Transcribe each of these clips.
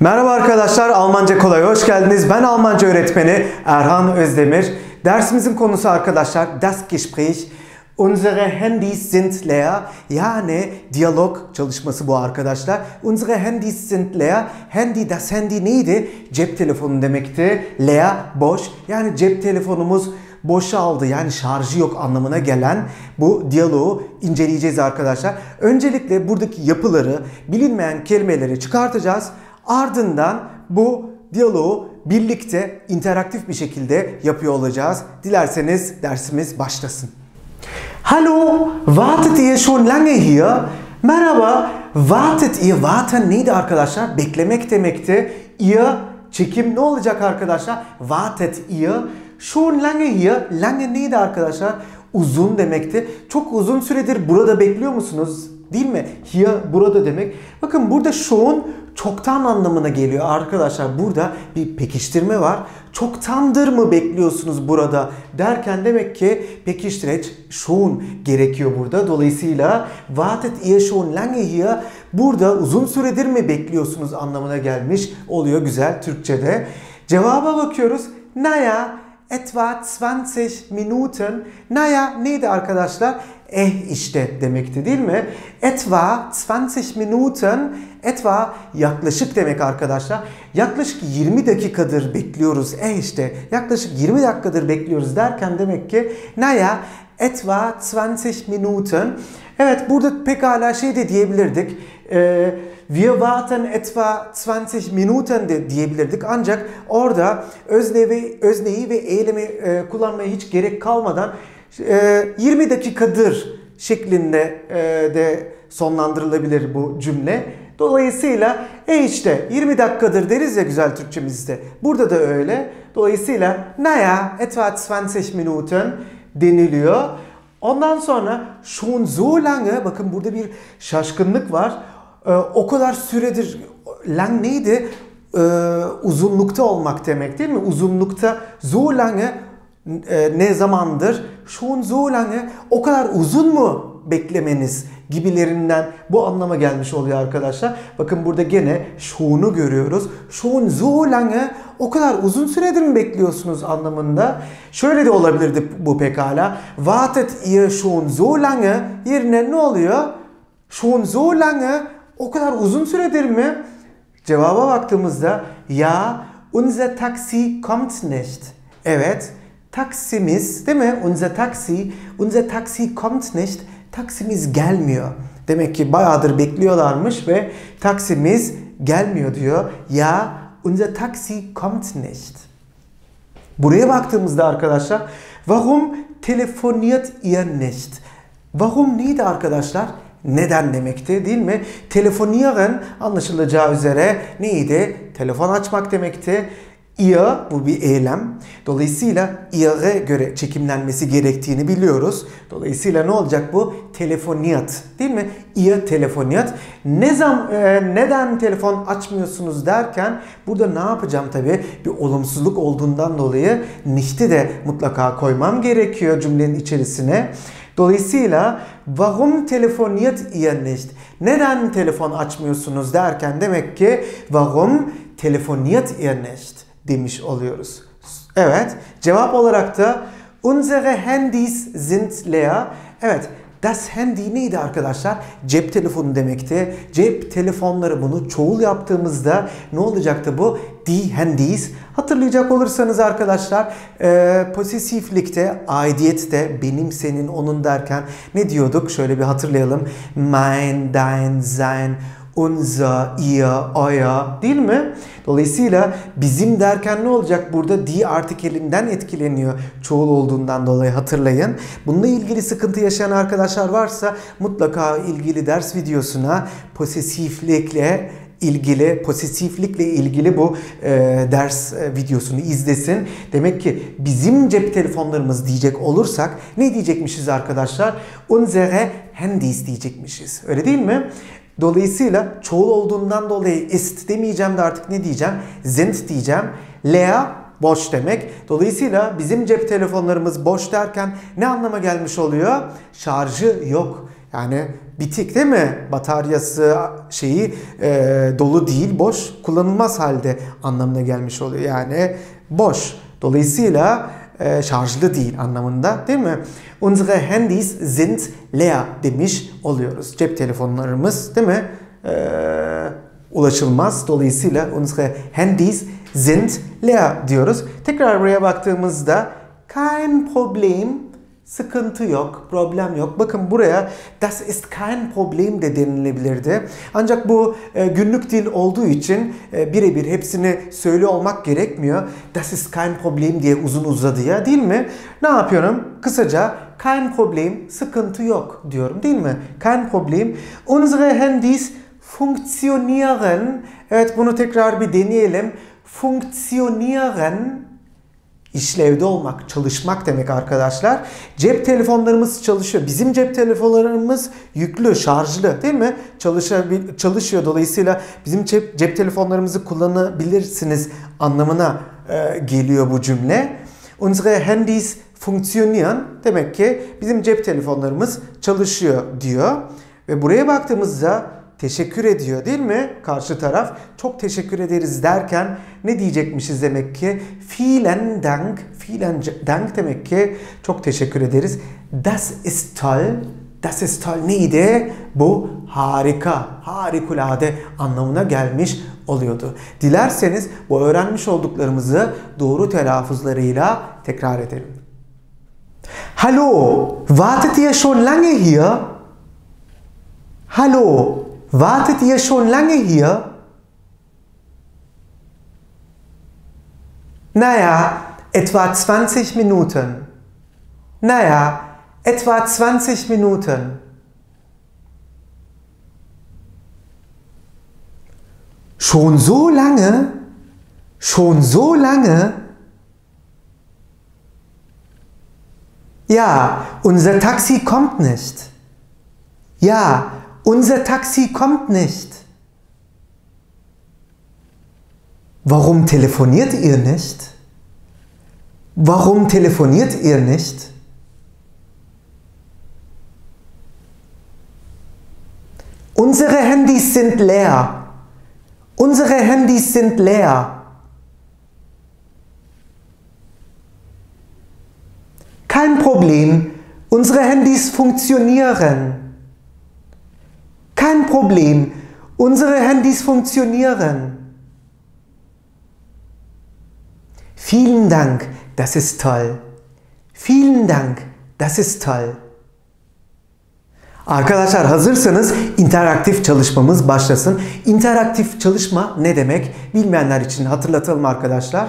Merhaba arkadaşlar, Almanca Kolay'a hoş geldiniz. Ben Almanca öğretmeni Erhan Özdemir. Dersimizin konusu arkadaşlar Das Gespräch. Unsere Handys sind leer. Yani diyalog çalışması bu arkadaşlar. Unsere Handys sind leer. Handy, das Handy neydi? Cep telefonu demekti. Leer, boş. Yani cep telefonumuz boşaldı, yani şarjı yok anlamına gelen bu diyaloğu inceleyeceğiz arkadaşlar. Öncelikle buradaki yapıları, bilinmeyen kelimeleri çıkartacağız. Ardından bu diyaloğu birlikte interaktif bir şekilde yapıyor olacağız. Dilerseniz dersimiz başlasın. Hallo, wartet ihr schon lange hier? Merhaba, wartet ihr, warten neydi arkadaşlar? Beklemek demekti. Ihr, çekim ne olacak arkadaşlar? Wartet ihr. Schon lange hier, lange neydi arkadaşlar? Uzun demekti. Çok uzun süredir burada bekliyor musunuz? Değil mi? Hier, burada demek. Bakın burada schon çoktan anlamına geliyor arkadaşlar. Burada bir pekiştirme var. Çoktandır mı bekliyorsunuz burada derken demek ki pekiştireç schon gerekiyor burada. Dolayısıyla wartet ihr schon lange hier, burada uzun süredir mi bekliyorsunuz anlamına gelmiş oluyor güzel Türkçe'de. Cevaba bakıyoruz. Naja, etwa 20 Minuten. Naja neydi arkadaşlar? İşte demekti değil mi? Etwa 20 Minuten. Etwa yaklaşık demek arkadaşlar. Yaklaşık 20 dakikadır bekliyoruz. İşte yaklaşık 20 dakikadır bekliyoruz derken demek ki naja etwa 20 Minuten. Evet burada pekala şey de diyebilirdik. Wir warten etwa 20 Minuten de diyebilirdik. Ancak orada özneyi ve eylemi kullanmaya hiç gerek kalmadan 20 dakikadır şeklinde de sonlandırılabilir bu cümle. Dolayısıyla işte 20 dakikadır deriz ya güzel Türkçemizde. Burada da öyle. Dolayısıyla naja etwa 20 Minuten deniliyor. Ondan sonra schon so lange, bakın burada bir şaşkınlık var. O kadar süredir, lang neydi? Uzunlukta olmak demek değil mi? Uzunlukta so lange ne zamandır? Schon so lange, o kadar uzun mu beklemeniz gibilerinden bu anlama gelmiş oluyor arkadaşlar. Bakın burada gene şon'u görüyoruz. Schon so lange, o kadar uzun süredir mi bekliyorsunuz anlamında. Şöyle de olabilirdi bu pekala. Wartet ihr schon so lange yerine ne oluyor? Schon so lange, o kadar uzun süredir mi? Cevaba baktığımızda ya unser Taxi kommt nicht. Evet, taksimiz değil mi? Unser Taxi kommt nicht. Taksimiz gelmiyor. Demek ki bayağıdır bekliyorlarmış ve taksimiz gelmiyor diyor. Ya unser Taxi kommt nicht. Buraya baktığımızda arkadaşlar warum telefoniert ihr nicht? Warum neydi arkadaşlar? Neden demekti değil mi? Telefonieren anlaşılacağı üzere neydi? Telefon açmak demekti. Ihr, bu bir eylem. Dolayısıyla ihre göre çekimlenmesi gerektiğini biliyoruz. Dolayısıyla ne olacak bu? Telefoniert değil mi? Ihr telefoniert. Neden telefon açmıyorsunuz derken burada ne yapacağım tabii? Bir olumsuzluk olduğundan dolayı nicht'i de mutlaka koymam gerekiyor cümlenin içerisine. Dolayısıyla warum telefoniert ihr nicht? Neden telefon açmıyorsunuz derken demek ki warum telefoniert ihr nicht demiş oluyoruz. Evet, cevap olarak da unsere Handys sind leer. Evet, das Handy neydi arkadaşlar? Cep telefonu demekti. Cep telefonları, bunu çoğul yaptığımızda ne olacaktı bu? Die Handys. Hatırlayacak olursanız arkadaşlar posesiflikte, aidiyette, benim, senin, onun derken ne diyorduk? Şöyle bir hatırlayalım. Mein, dein, sein, unser, ihr, euer değil mi? Dolayısıyla bizim derken ne olacak? Burada die artikelinden etkileniyor. Çoğul olduğundan dolayı hatırlayın. Bununla ilgili sıkıntı yaşayan arkadaşlar varsa mutlaka ilgili ders videosuna posesiflikle ilgili bu ders videosunu izlesin. Demek ki bizim cep telefonlarımız diyecek olursak ne diyecekmişiz arkadaşlar? Unsere Handys diyecekmişiz. Öyle değil mi? Dolayısıyla çoğul olduğundan dolayı ist demeyeceğim de artık ne diyeceğim? Sind diyeceğim. Leer boş demek. Dolayısıyla bizim cep telefonlarımız boş derken ne anlama gelmiş oluyor? Şarjı yok. Yani bitik değil mi? Bataryası dolu değil, boş, kullanılmaz halde anlamına gelmiş oluyor. Yani boş. Dolayısıyla şarjlı değil anlamında, değil mi? Unsere Handys sind leer demiş oluyoruz. Cep telefonlarımız, değil mi? Ulaşılmaz. Dolayısıyla unsere Handys sind leer diyoruz. Tekrar buraya baktığımızda kein Problem, sıkıntı yok, problem yok. Bakın buraya das ist kein Problem de denilebilirdi. Ancak bu günlük dil olduğu için birebir hepsini söylüyor olmak gerekmiyor. Das ist kein Problem diye uzun uzadıya, değil mi? Ne yapıyorum? Kısaca kein Problem, sıkıntı yok diyorum, değil mi? Kein Problem. Unsere Handys funktionieren. Evet, bunu tekrar bir deneyelim. Funktionieren. İşlevde olmak, çalışmak demek arkadaşlar. Cep telefonlarımız çalışıyor. Bizim cep telefonlarımız yüklü, şarjlı, değil mi? Çalışıyor. Dolayısıyla bizim cep telefonlarımızı kullanabilirsiniz anlamına geliyor bu cümle. Unsere Handys funktionieren. Demek ki bizim cep telefonlarımız çalışıyor diyor. Ve buraya baktığımızda teşekkür ediyor, değil mi? Karşı taraf çok teşekkür ederiz derken ne diyecekmişiz demek ki? Vielen Dank. Vielen Dank demek ki çok teşekkür ederiz. Das ist toll. Das ist toll neydi? Bu harika, harikulade anlamına gelmiş oluyordu. Dilerseniz bu öğrenmiş olduklarımızı doğru telaffuzlarıyla tekrar edelim. Hallo, wartet ihr schon lange hier? Hallo. Wartet ihr schon lange hier? Naja, etwa 20 Minuten. Naja, etwa 20 Minuten. Schon so lange? Schon so lange? Ja, unser Taxi kommt nicht. Ja, unser Taxi kommt nicht. Warum telefoniert ihr nicht? Warum telefoniert ihr nicht? Unsere Handys sind leer. Unsere Handys sind leer. Kein Problem. Unsere Handys funktionieren. Kein Problem. Unsere Handys funktionieren. Vielen Dank. Das ist toll. Vielen Dank. Das ist toll. Arkadaşlar hazırsanız interaktif çalışmamız başlasın. İnteraktif çalışma ne demek? Bilmeyenler için hatırlatalım arkadaşlar.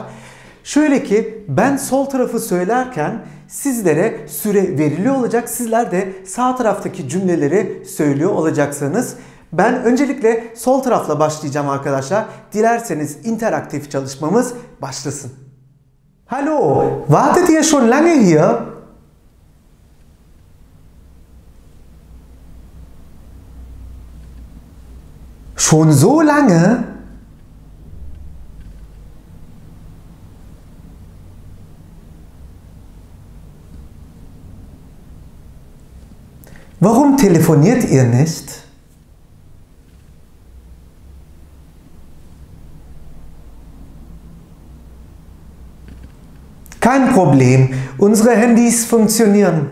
Şöyle ki ben sol tarafı söylerken sizlere süre veriliyor olacak. Sizler de sağ taraftaki cümleleri söylüyor olacaksınız. Ben öncelikle sol tarafla başlayacağım arkadaşlar. Dilerseniz interaktif çalışmamız başlasın. Hallo, wartet ihr schon lange hier? Schon so lange? Warum telefoniert ihr nicht? Kein Problem, unsere Handys funktionieren.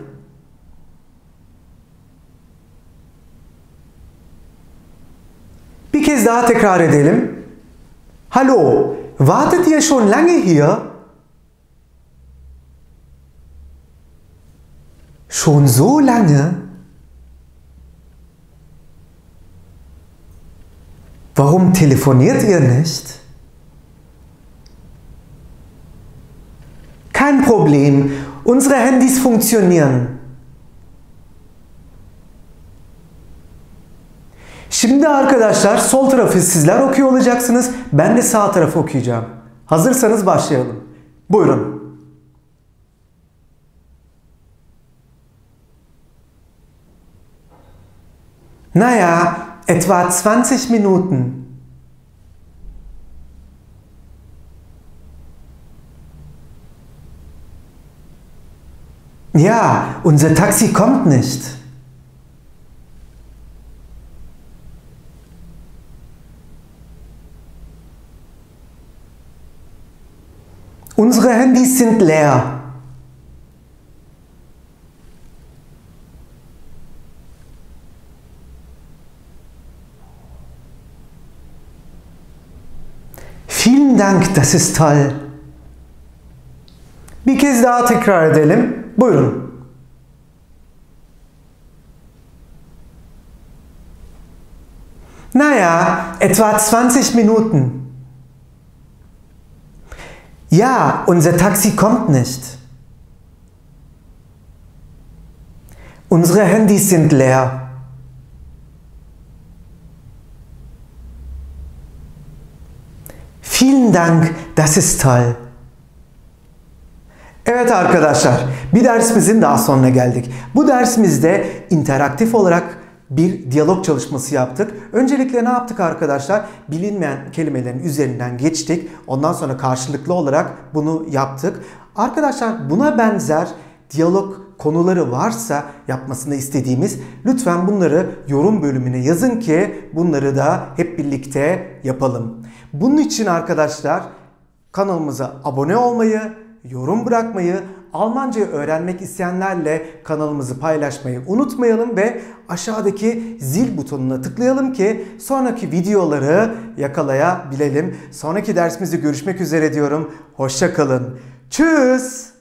Bir kez daha tekrar edelim. Hallo, wartet ihr schon lange hier? Schon so lange? Warum telefoniert ihr nicht? Kein Problem, unsere Handys funktionieren. Şimdi arkadaşlar sol tarafı sizler okuyor olacaksınız. Ben de sağ tarafı okuyacağım. Hazırsanız başlayalım. Buyurun. Naja. Etwa 20 Minuten. Ja, unser Taxi kommt nicht. Unsere Handys sind leer. Vielen Dank, das ist toll. Bir kez daha tekrar edelim. Buyurun. Naja, etwa 20 Minuten. Ja, unser Taxi kommt nicht. Unsere Handys sind leer. Vielen Dank, das ist toll. Evet arkadaşlar, bir dersimizin daha sonuna geldik. Bu dersimizde interaktif olarak bir diyalog çalışması yaptık. Öncelikle ne yaptık arkadaşlar? Bilinmeyen kelimelerin üzerinden geçtik. Ondan sonra karşılıklı olarak bunu yaptık. Arkadaşlar buna benzer diyalog konuları varsa yapmasını istediğimiz, lütfen bunları yorum bölümüne yazın ki bunları da hep birlikte yapalım. Bunun için arkadaşlar kanalımıza abone olmayı, yorum bırakmayı, Almancayı öğrenmek isteyenlerle kanalımızı paylaşmayı unutmayalım ve aşağıdaki zil butonuna tıklayalım ki sonraki videoları yakalayabilelim. Sonraki dersimizde görüşmek üzere diyorum. Hoşça kalın. Tschüss.